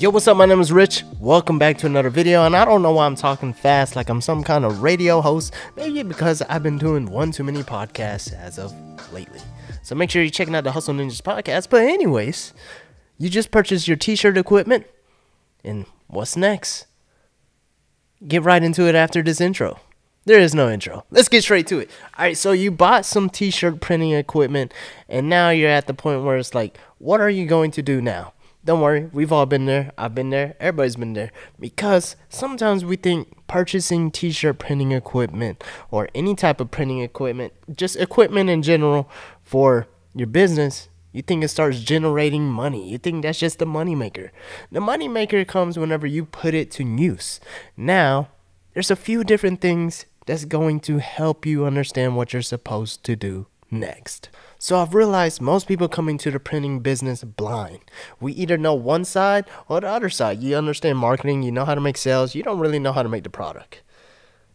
Yo, what's up? My name is Rich. Welcome back to another video, and I don't know why I'm talking fast like I'm some kind of radio host. Maybe because I've been doing one too many podcasts as of lately. So make sure you're checking out the Hustle Ninjas podcast. But anyways, you just purchased your t-shirt equipment, and what's next? Get right into it after this intro. There is no intro. Let's get straight to it. Alright, so you bought some t-shirt printing equipment, and now you're at the point where it's like, what are you going to do now? Don't worry, we've all been there, I've been there, everybody's been there. Because sometimes we think purchasing t-shirt printing equipment or any type of printing equipment, just equipment in general for your business, you think it starts generating money. You think that's just the moneymaker. The moneymaker comes whenever you put it to use. Now, there's a few different things that's going to help you understand what you're supposed to do next. So I've realized most people come into the printing business blind. We either know one side or the other side. You understand marketing, you know how to make sales, you don't really know how to make the product.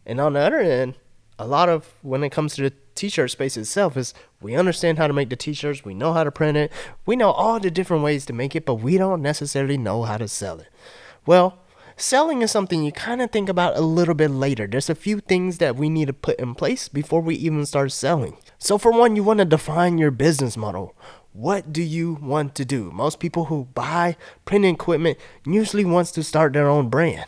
And on the other end, a lot of when it comes to the t-shirt space itself is we understand how to make the t-shirts, we know how to print it, we know all the different ways to make it, but we don't necessarily know how to sell it. Well, selling is something you kind of think about a little bit later. There's a few things that we need to put in place before we even start selling. So for one, you want to define your business model. What do you want to do? Most people who buy printing equipment usually wants to start their own brand.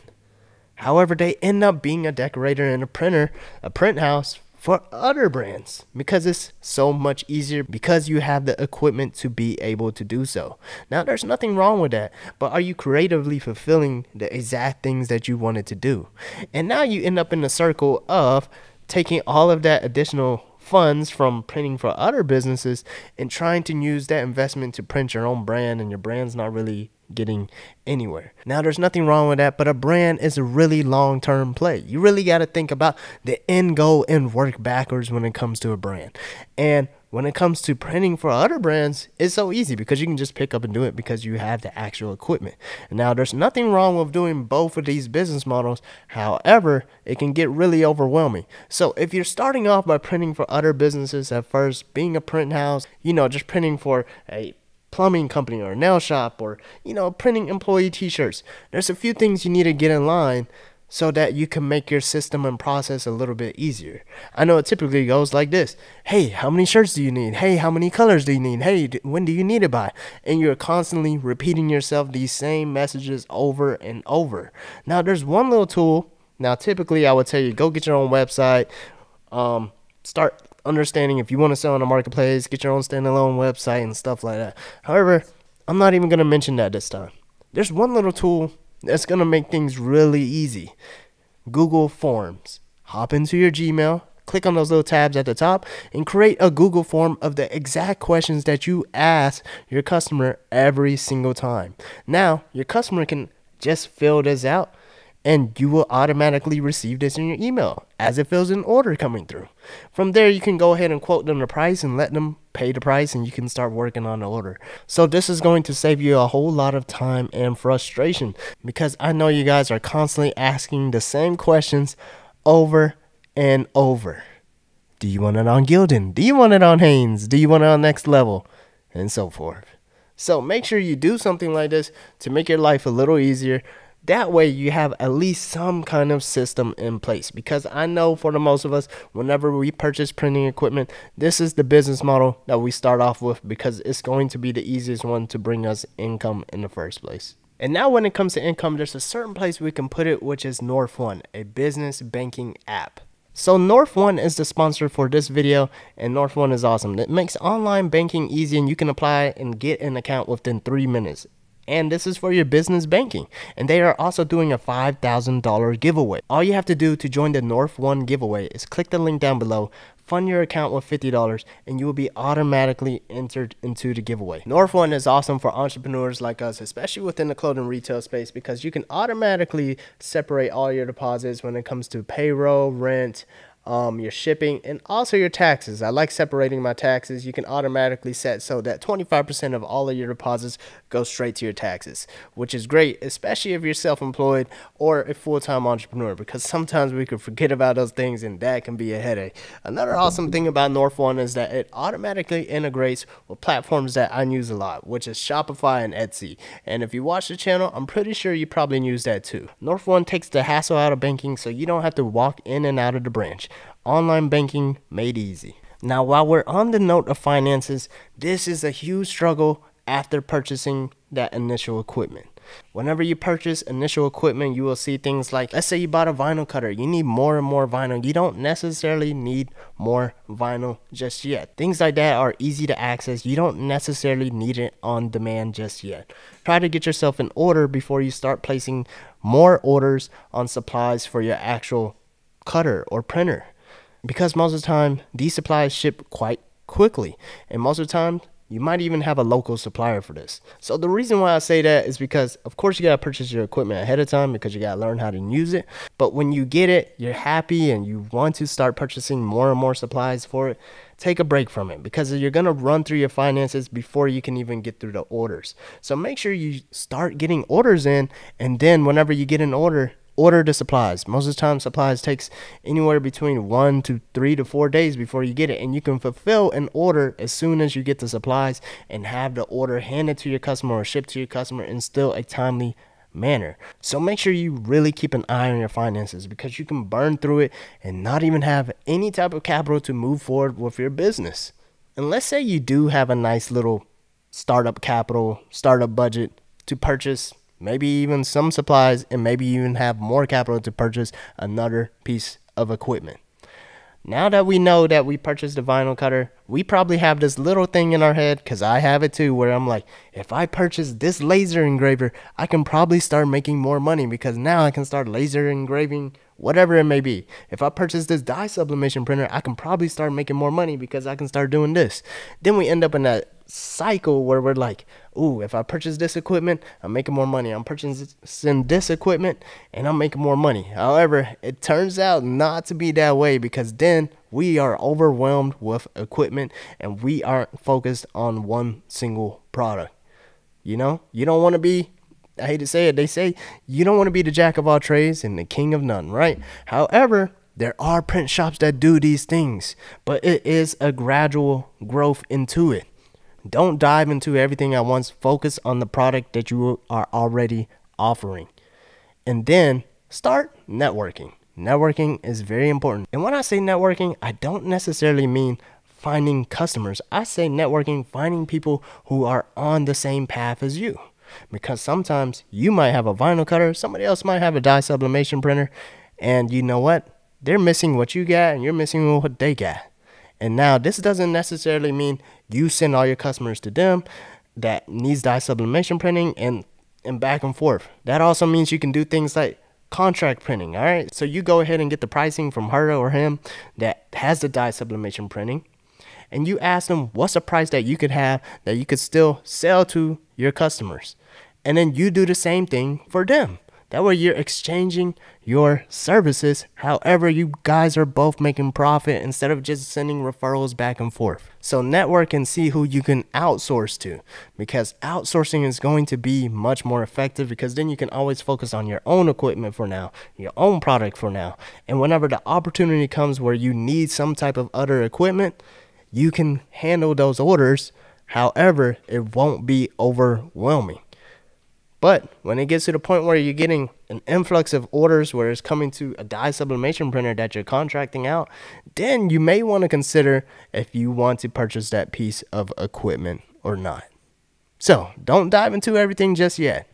However, they end up being a decorator and a printer, a print house for other brands because it's so much easier because you have the equipment to be able to do so. Now, there's nothing wrong with that, but are you creatively fulfilling the exact things that you wanted to do? And now you end up in the circle of taking all of that additional funds from printing for other businesses and trying to use that investment to print your own brand, and your brand's not really getting anywhere. Now, there's nothing wrong with that, but a brand is a really long-term play. You really got to think about the end goal and work backwards when it comes to a brand. And when it comes to printing for other brands, it's so easy because you can just pick up and do it because you have the actual equipment. Now, there's nothing wrong with doing both of these business models. However, it can get really overwhelming. So if you're starting off by printing for other businesses at first, being a print house, you know, just printing for a plumbing company or nail shop, or you know, printing employee t-shirts, there's a few things you need to get in line so that you can make your system and process a little bit easier. I know it typically goes like this: hey, how many shirts do you need? Hey, how many colors do you need? Hey, when do you need it by? And you're constantly repeating yourself these same messages over and over. Now, there's one little tool. Now, typically I would tell you go get your own website, start understanding if you want to sell on a marketplace, get your own standalone website and stuff like that. However, I'm not even going to mention that this time. There's one little tool that's going to make things really easy: Google Forms. Hop into your Gmail, click on those little tabs at the top, and create a Google form of the exact questions that you ask your customer every single time. Now, your customer can just fill this out, and you will automatically receive this in your email as it fills an order coming through. From there, you can go ahead and quote them the price and let them pay the price, and you can start working on the order. So this is going to save you a whole lot of time and frustration, because I know you guys are constantly asking the same questions over and over. Do you want it on Gildan? Do you want it on Hanes? Do you want it on Next Level? And so forth. So make sure you do something like this to make your life a little easier. That way you have at least some kind of system in place, because I know for the most of us, whenever we purchase printing equipment, this is the business model that we start off with because it's going to be the easiest one to bring us income in the first place. And now when it comes to income, there's a certain place we can put it, which is North One, a business banking app. So North One is the sponsor for this video, and North One is awesome. It makes online banking easy, and you can apply and get an account within 3 minutes. And this is for your business banking. And they are also doing a $5,000 giveaway. All you have to do to join the North One giveaway is click the link down below, fund your account with $50, and you will be automatically entered into the giveaway. North One is awesome for entrepreneurs like us, especially within the clothing retail space, because you can automatically separate all your deposits when it comes to payroll, rent, your shipping, and also your taxes. I like separating my taxes. You can automatically set so that 25% of all of your deposits go straight to your taxes, which is great, especially if you're self-employed or a full-time entrepreneur, because sometimes we can forget about those things and that can be a headache. Another awesome thing about North One is that it automatically integrates with platforms that I use a lot, which is Shopify and Etsy. And if you watch the channel, I'm pretty sure you probably use that too. North One takes the hassle out of banking, so you don't have to walk in and out of the branch. Online banking made easy. Now, while we're on the note of finances, this is a huge struggle after purchasing that initial equipment. Whenever you purchase initial equipment, you will see things like, let's say you bought a vinyl cutter. You need more and more vinyl. You don't necessarily need more vinyl just yet. Things like that are easy to access. You don't necessarily need it on demand just yet. Try to get yourself in order before you start placing more orders on supplies for your actual cutter or printer, because most of the time these supplies ship quite quickly, and most of the time you might even have a local supplier for this. So the reason why I say that is because, of course, you gotta purchase your equipment ahead of time because you gotta learn how to use it. But when you get it, you're happy and you want to start purchasing more and more supplies for it. Take a break from it, because you're gonna run through your finances before you can even get through the orders. So make sure you start getting orders in, and then whenever you get an order, order the supplies. Most of the time, supplies takes anywhere between 1 to 3 to 4 days before you get it, and you can fulfill an order as soon as you get the supplies and have the order handed to your customer or shipped to your customer in still a timely manner. So make sure you really keep an eye on your finances, because you can burn through it and not even have any type of capital to move forward with your business. And let's say you do have a nice little startup capital, startup budget to purchase maybe even some supplies, and maybe even have more capital to purchase another piece of equipment. Now that we know that we purchased the vinyl cutter, we probably have this little thing in our head, because I have it too, where I'm like, if I purchase this laser engraver, I can probably start making more money, because now I can start laser engraving whatever it may be. If I purchase this dye sublimation printer, I can probably start making more money because I can start doing this. Then we end up in that cycle where we're like, ooh, if I purchase this equipment, I'm making more money. I'm purchasing this equipment and I'm making more money. However, it turns out not to be that way, because then we are overwhelmed with equipment and we aren't focused on one single product. You know, you don't want to be, I hate to say it, they say you don't want to be the jack of all trades and the king of none, right? However, there are print shops that do these things, but it is a gradual growth into it. Don't dive into everything at once. Focus on the product that you are already offering. And then start networking. Networking is very important. And when I say networking, I don't necessarily mean finding customers. I say networking, finding people who are on the same path as you. Because sometimes you might have a vinyl cutter, somebody else might have a dye sublimation printer, and you know what? They're missing what you got and you're missing what they got. And now this doesn't necessarily mean you send all your customers to them that needs dye sublimation printing and back and forth. That also means you can do things like contract printing, all right? So you go ahead and get the pricing from her or him that has the dye sublimation printing, and you ask them what's a price that you could have that you could still sell to your customers. And then you do the same thing for them. That way you're exchanging your services. However, you guys are both making profit instead of just sending referrals back and forth. So network and see who you can outsource to, because outsourcing is going to be much more effective, because then you can always focus on your own equipment for now, your own product for now. And whenever the opportunity comes where you need some type of other equipment, you can handle those orders. However, it won't be overwhelming. But when it gets to the point where you're getting an influx of orders where it's coming to a dye sublimation printer that you're contracting out, then you may want to consider if you want to purchase that piece of equipment or not. So don't dive into everything just yet.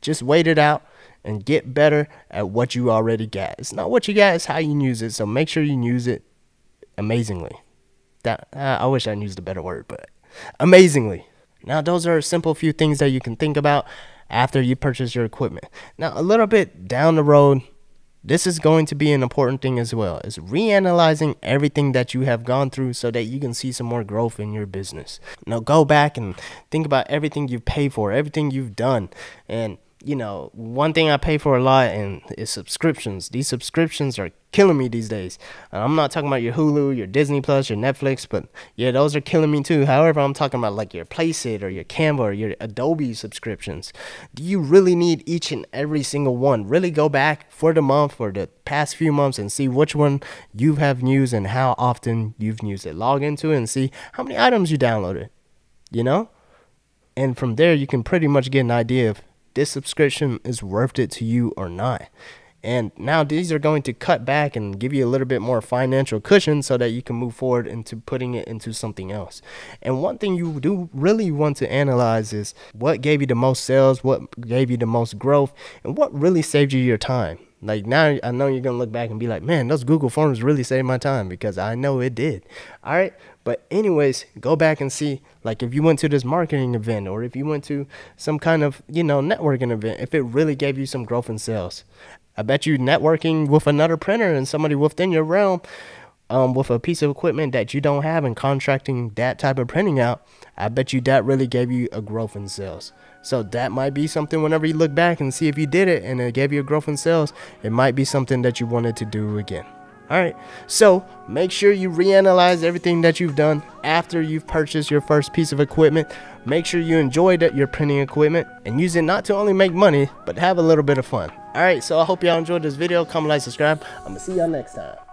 Just wait it out and get better at what you already got. It's not what you got, it's how you use it. So make sure you use it amazingly. That I wish I used a better word, but amazingly. Now, those are a simple few things that you can think about after you purchase your equipment. Now, a little bit down the road, this is going to be an important thing as well, is reanalyzing everything that you have gone through so that you can see some more growth in your business. Now, go back and think about everything you've paid for, everything you've done, and you know, one thing I pay for a lot and is subscriptions. These subscriptions are killing me these days. I'm not talking about your Hulu, your Disney Plus, your Netflix, but yeah, those are killing me too. However, I'm talking about like your Placeit or your Canva or your Adobe subscriptions. Do you really need each and every single one? Really go back for the month or the past few months and see which one you have used and how often you've used it. Log into it and see how many items you downloaded, you know? And from there, you can pretty much get an idea of this subscription is worth it to you or not. And now these are going to cut back and give you a little bit more financial cushion so that you can move forward into putting it into something else. And one thing you do really want to analyze is what gave you the most sales, what gave you the most growth, and what really saved you your time. Like now I know you're going to look back and be like, man, those Google Forms really saved my time, because I know it did. All right. But anyways, go back and see, like if you went to this marketing event or if you went to some kind of, you know, networking event, if it really gave you some growth in sales. I bet you networking with another printer and somebody within your realm with a piece of equipment that you don't have and contracting that type of printing out, I bet you that really gave you a growth in sales. So that might be something whenever you look back and see if you did it and it gave you a growth in sales, it might be something that you wanted to do again. All right, so make sure you reanalyze everything that you've done after you've purchased your first piece of equipment. Make sure you enjoy your printing equipment and use it not to only make money, but have a little bit of fun. All right, so I hope y'all enjoyed this video. Comment, like, subscribe. I'm gonna see y'all next time.